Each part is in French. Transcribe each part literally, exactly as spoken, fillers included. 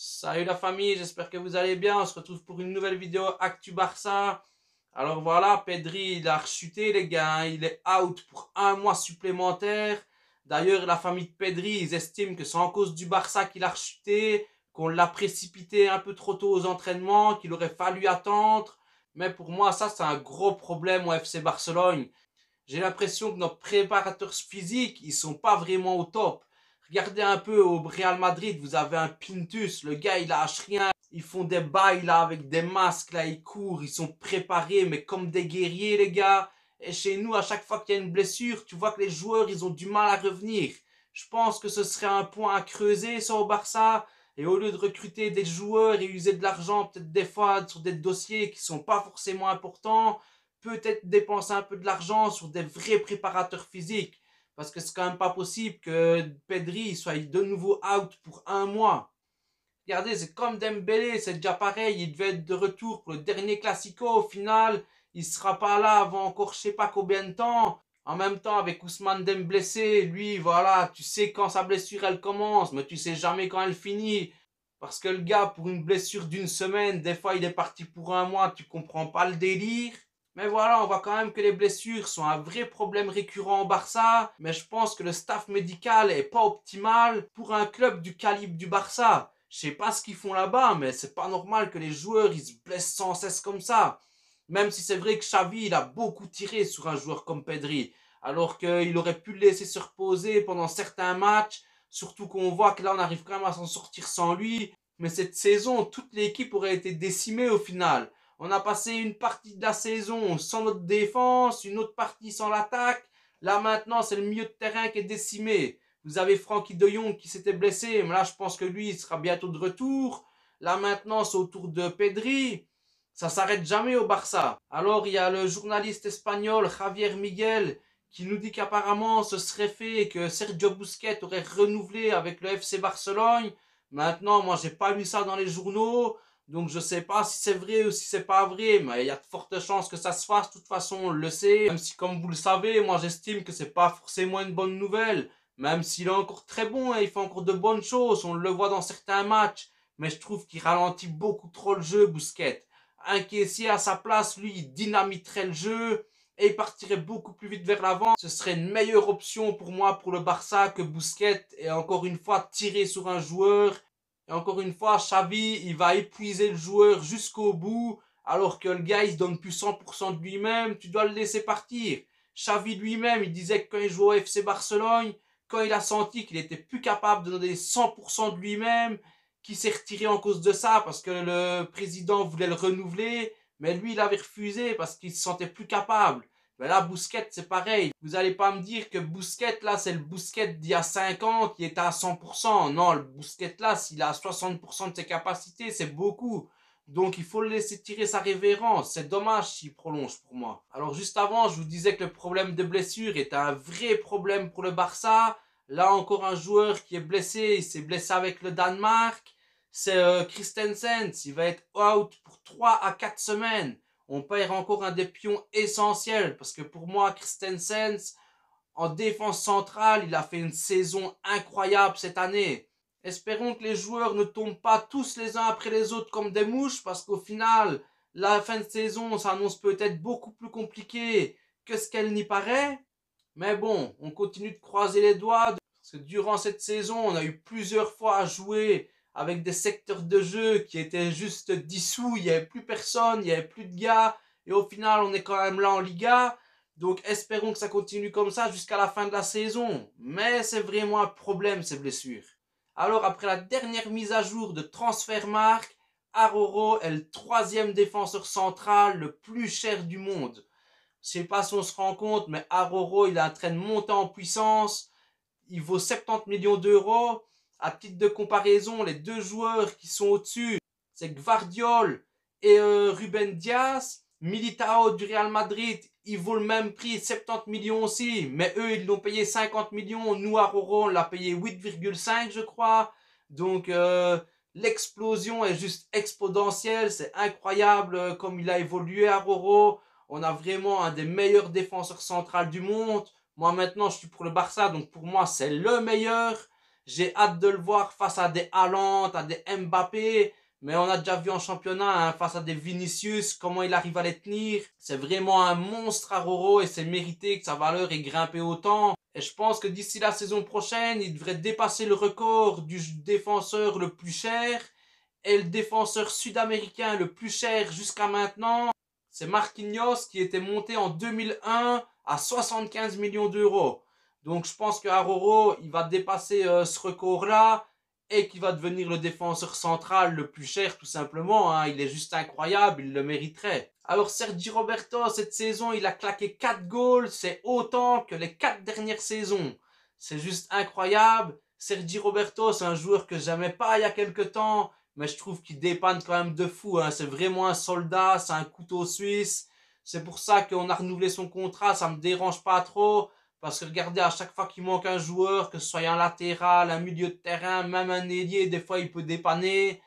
Salut la famille, j'espère que vous allez bien. On se retrouve pour une nouvelle vidéo Actu Barça. Alors voilà, Pedri, il a rechuté les gars. Il est out pour un mois supplémentaire. D'ailleurs, la famille de Pedri, ils estiment que c'est en cause du Barça qu'il a rechuté, qu'on l'a précipité un peu trop tôt aux entraînements, qu'il aurait fallu attendre. Mais pour moi, ça, c'est un gros problème au F C Barcelone. J'ai l'impression que nos préparateurs physiques, ils sont pas vraiment au top. Regardez un peu au Real Madrid, vous avez un Pintus, le gars il lâche rien, ils font des bails là avec des masques là, ils courent, ils sont préparés mais comme des guerriers les gars. Et chez nous à chaque fois qu'il y a une blessure, tu vois que les joueurs ils ont du mal à revenir. Je pense que ce serait un point à creuser ça au Barça, et au lieu de recruter des joueurs et user de l'argent peut-être des fois sur des dossiers qui sont pas forcément importants, peut-être dépenser un peu de l'argent sur des vrais préparateurs physiques. Parce que c'est quand même pas possible que Pedri soit de nouveau out pour un mois. Regardez, c'est comme Dembélé, c'est déjà pareil. Il devait être de retour pour le dernier Classico. Au final, il sera pas là avant encore je sais pas combien de temps. En même temps, avec Ousmane Dembélé blessé, lui, voilà, tu sais quand sa blessure elle commence, mais tu sais jamais quand elle finit. Parce que le gars, pour une blessure d'une semaine, des fois il est parti pour un mois, tu comprends pas le délire. Mais voilà, on voit quand même que les blessures sont un vrai problème récurrent au Barça. Mais je pense que le staff médical est pas optimal pour un club du calibre du Barça. Je sais pas ce qu'ils font là-bas, mais c'est pas normal que les joueurs ils se blessent sans cesse comme ça. Même si c'est vrai que Xavi il a beaucoup tiré sur un joueur comme Pedri, alors qu'il aurait pu le laisser se reposer pendant certains matchs. Surtout qu'on voit que là on arrive quand même à s'en sortir sans lui. Mais cette saison, toute l'équipe aurait été décimée au final. On a passé une partie de la saison sans notre défense, une autre partie sans l'attaque. Là, maintenant, c'est le milieu de terrain qui est décimé. Vous avez Francky De Jong qui s'était blessé, mais là, je pense que lui, il sera bientôt de retour. Là, maintenant, c'est au tour de Pedri. Ça s'arrête jamais au Barça. Alors, il y a le journaliste espagnol Javier Miguel qui nous dit qu'apparemment, ce serait fait que Sergio Busquets aurait renouvelé avec le F C Barcelone. Maintenant, moi, j'ai pas lu ça dans les journaux. Donc, je sais pas si c'est vrai ou si c'est pas vrai, mais il y a de fortes chances que ça se fasse. De toute façon, on le sait. Même si, comme vous le savez, moi, j'estime que c'est pas forcément une bonne nouvelle. Même s'il est encore très bon, hein, il fait encore de bonnes choses. On le voit dans certains matchs. Mais je trouve qu'il ralentit beaucoup trop le jeu, Busquets. Un caissier à sa place, lui, il dynamiterait le jeu et il partirait beaucoup plus vite vers l'avant. Ce serait une meilleure option pour moi, pour le Barça, que Busquets ait encore une fois tiré sur un joueur. Et encore une fois, Xavi, il va épuiser le joueur jusqu'au bout, alors que le gars, il se donne plus cent pour cent de lui-même, tu dois le laisser partir. Xavi lui-même, il disait que quand il jouait au F C Barcelone, quand il a senti qu'il était plus capable de donner cent pour cent de lui-même, qu'il s'est retiré en cause de ça, parce que le président voulait le renouveler, mais lui, il avait refusé parce qu'il se sentait plus capable. Mais là, Busquets, c'est pareil. Vous allez pas me dire que Busquets, là, c'est le Busquets d'il y a cinq ans qui est à cent pour cent. Non, le Busquets, là, s'il a soixante pour cent de ses capacités, c'est beaucoup. Donc, il faut le laisser tirer sa révérence. C'est dommage s'il prolonge pour moi. Alors, juste avant, je vous disais que le problème de blessure est un vrai problème pour le Barça. Là, encore un joueur qui est blessé. Il s'est blessé avec le Danemark. C'est euh, Christensen. Il va être out pour trois à quatre semaines. On perd encore un des pions essentiels parce que pour moi, Christensen, en défense centrale, il a fait une saison incroyable cette année. Espérons que les joueurs ne tombent pas tous les uns après les autres comme des mouches parce qu'au final, la fin de saison s'annonce peut-être beaucoup plus compliquée que ce qu'elle n'y paraît. Mais bon, on continue de croiser les doigts parce que durant cette saison, on a eu plusieurs fois à jouer avec des secteurs de jeu qui étaient juste dissous, il n'y avait plus personne, il n'y avait plus de gars, et au final on est quand même là en Liga, donc espérons que ça continue comme ça jusqu'à la fin de la saison, mais c'est vraiment un problème ces blessures. Alors après la dernière mise à jour de Transfermarkt, Araujo est le troisième défenseur central le plus cher du monde. Je ne sais pas si on se rend compte, mais Araujo il est en train de monter en puissance, il vaut soixante-dix millions d'euros, À titre de comparaison, les deux joueurs qui sont au-dessus, c'est Guardiola et euh, Ruben Diaz. Militao du Real Madrid, il vaut le même prix, soixante-dix millions aussi. Mais eux, ils l'ont payé cinquante millions. Nous, Araujo, on l'a payé huit virgule cinq, je crois. Donc, euh, l'explosion est juste exponentielle. C'est incroyable comme il a évolué, Araujo. On a vraiment un des meilleurs défenseurs centrales du monde. Moi, maintenant, je suis pour le Barça. Donc, pour moi, c'est le meilleur. J'ai hâte de le voir face à des Haaland, à des Mbappé. Mais on a déjà vu en championnat, hein, face à des Vinicius, comment il arrive à les tenir. C'est vraiment un monstre à Roro et c'est mérité que sa valeur ait grimpé autant. Et je pense que d'ici la saison prochaine, il devrait dépasser le record du défenseur le plus cher. Et le défenseur sud-américain le plus cher jusqu'à maintenant, c'est Marquinhos qui était monté en deux mille un à soixante-quinze millions d'euros. Donc je pense que Araujo, il va dépasser euh, ce record-là. Et qui va devenir le défenseur central le plus cher tout simplement, hein. Il est juste incroyable, il le mériterait. Alors Sergi Roberto, cette saison, il a claqué quatre goals, c'est autant que les quatre dernières saisons. C'est juste incroyable. Sergi Roberto, c'est un joueur que j'aimais pas il y a quelques temps, mais je trouve qu'il dépanne quand même de fou, hein. C'est vraiment un soldat, c'est un couteau suisse. C'est pour ça qu'on a renouvelé son contrat, ça me dérange pas trop. Parce que regardez, à chaque fois qu'il manque un joueur, que ce soit un latéral, un milieu de terrain, même un ailier, des fois il peut dépanner.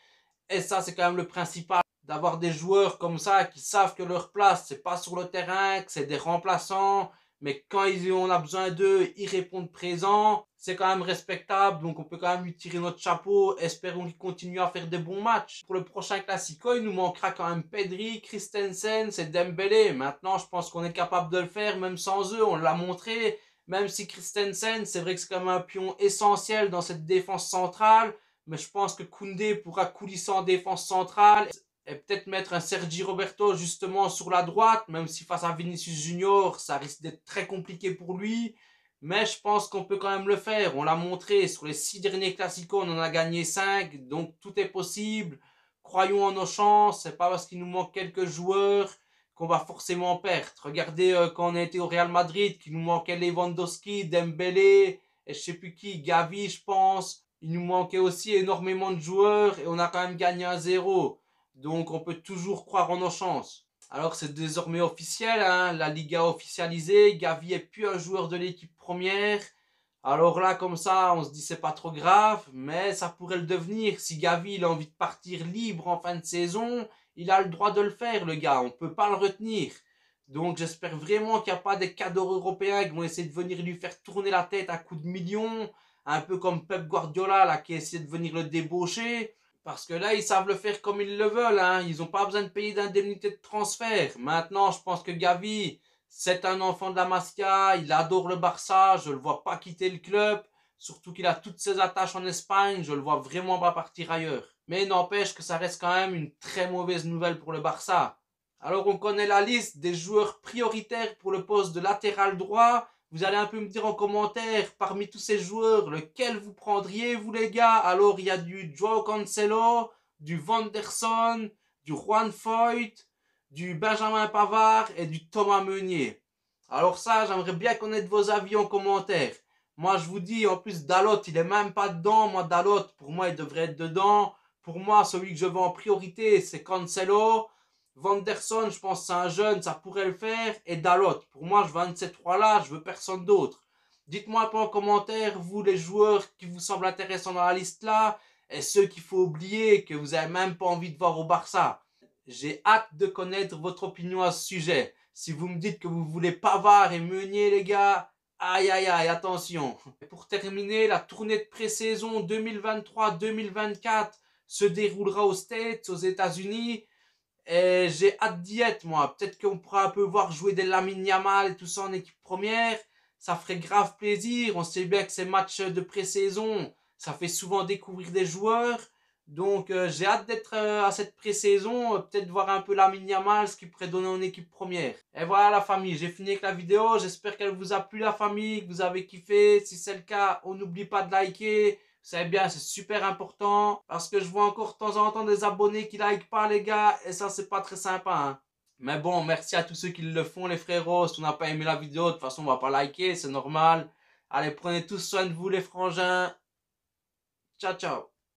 Et ça, c'est quand même le principal, d'avoir des joueurs comme ça qui savent que leur place, c'est pas sur le terrain, que c'est des remplaçants. Mais quand ils ont besoin d'eux, ils répondent présents. C'est quand même respectable, donc on peut quand même lui tirer notre chapeau. Espérons qu'il continue à faire des bons matchs. Pour le prochain Classico, il nous manquera quand même Pedri, Christensen, c'est Dembélé. Maintenant, je pense qu'on est capable de le faire, même sans eux, on l'a montré. Même si Christensen, c'est vrai que c'est quand même un pion essentiel dans cette défense centrale. Mais je pense que Koundé pourra coulisser en défense centrale. Et peut-être mettre un Sergi Roberto justement sur la droite, même si face à Vinicius Junior, ça risque d'être très compliqué pour lui. Mais je pense qu'on peut quand même le faire. On l'a montré, sur les six derniers Classico, on en a gagné cinq. Donc tout est possible. Croyons en nos chances. C'est pas parce qu'il nous manque quelques joueurs qu'on va forcément perdre. Regardez euh, quand on a été au Real Madrid, qu'il nous manquait Lewandowski, Dembélé, et je sais plus qui, Gavi je pense. Il nous manquait aussi énormément de joueurs et on a quand même gagné un zéro. Donc on peut toujours croire en nos chances. Alors c'est désormais officiel, hein, la Liga a officialisé, Gavi n'est plus un joueur de l'équipe première. Alors là comme ça on se dit c'est pas trop grave, mais ça pourrait le devenir. Si Gavi il a envie de partir libre en fin de saison, il a le droit de le faire le gars, on ne peut pas le retenir. Donc j'espère vraiment qu'il n'y a pas des cadors européens qui vont essayer de venir lui faire tourner la tête à coups de millions. Un peu comme Pep Guardiola là, qui a essayé de venir le débaucher. Parce que là, ils savent le faire comme ils le veulent, hein. Ils n'ont pas besoin de payer d'indemnité de transfert. Maintenant, je pense que Gavi, c'est un enfant de la Masia. Il adore le Barça. Je ne le vois pas quitter le club. Surtout qu'il a toutes ses attaches en Espagne. Je ne le vois vraiment pas partir ailleurs. Mais n'empêche que ça reste quand même une très mauvaise nouvelle pour le Barça. Alors, on connaît la liste des joueurs prioritaires pour le poste de latéral droit. Vous allez un peu me dire en commentaire, parmi tous ces joueurs, lequel vous prendriez, vous les gars? Alors, il y a du João Cancelo, du Vanderson, du Juan Foyt, du Benjamin Pavard et du Thomas Meunier. Alors ça, j'aimerais bien connaître vos avis en commentaire. Moi, je vous dis, en plus, Dalot, il est même pas dedans. Moi, Dalot, pour moi, il devrait être dedans. Pour moi, celui que je veux en priorité, c'est Cancelo. Vanderson, je pense que c'est un jeune, ça pourrait le faire. Et Dalot, pour moi, je veux un de ces trois-là, je veux personne d'autre. Dites-moi un peu en commentaire, vous, les joueurs qui vous semblent intéressants dans la liste-là, et ceux qu'il faut oublier, que vous n'avez même pas envie de voir au Barça. J'ai hâte de connaître votre opinion à ce sujet. Si vous me dites que vous voulez Pavard et Meunier, les gars, aïe, aïe, aïe, attention. Et pour terminer, la tournée de pré-saison deux mille vingt-trois deux mille vingt-quatre se déroulera aux States, aux États-Unis. Et j'ai hâte d'y être moi, peut-être qu'on pourra un peu voir jouer des Lamine Yamal et tout ça en équipe première, ça ferait grave plaisir, on sait bien que ces matchs de pré-saison, ça fait souvent découvrir des joueurs, donc euh, j'ai hâte d'être euh, à cette pré-saison, euh, peut-être voir un peu Lamine Yamal, ce qu'il pourrait donner en équipe première. Et voilà la famille, j'ai fini avec la vidéo, j'espère qu'elle vous a plu la famille, que vous avez kiffé, si c'est le cas, on n'oublie pas de liker. Vous savez bien, c'est super important parce que je vois encore de temps en temps des abonnés qui like pas les gars et ça c'est pas très sympa. Hein. Mais bon, merci à tous ceux qui le font les frérots. Si on n'a pas aimé la vidéo, de toute façon on va pas liker, c'est normal. Allez, prenez tous soin de vous les frangins. Ciao, ciao.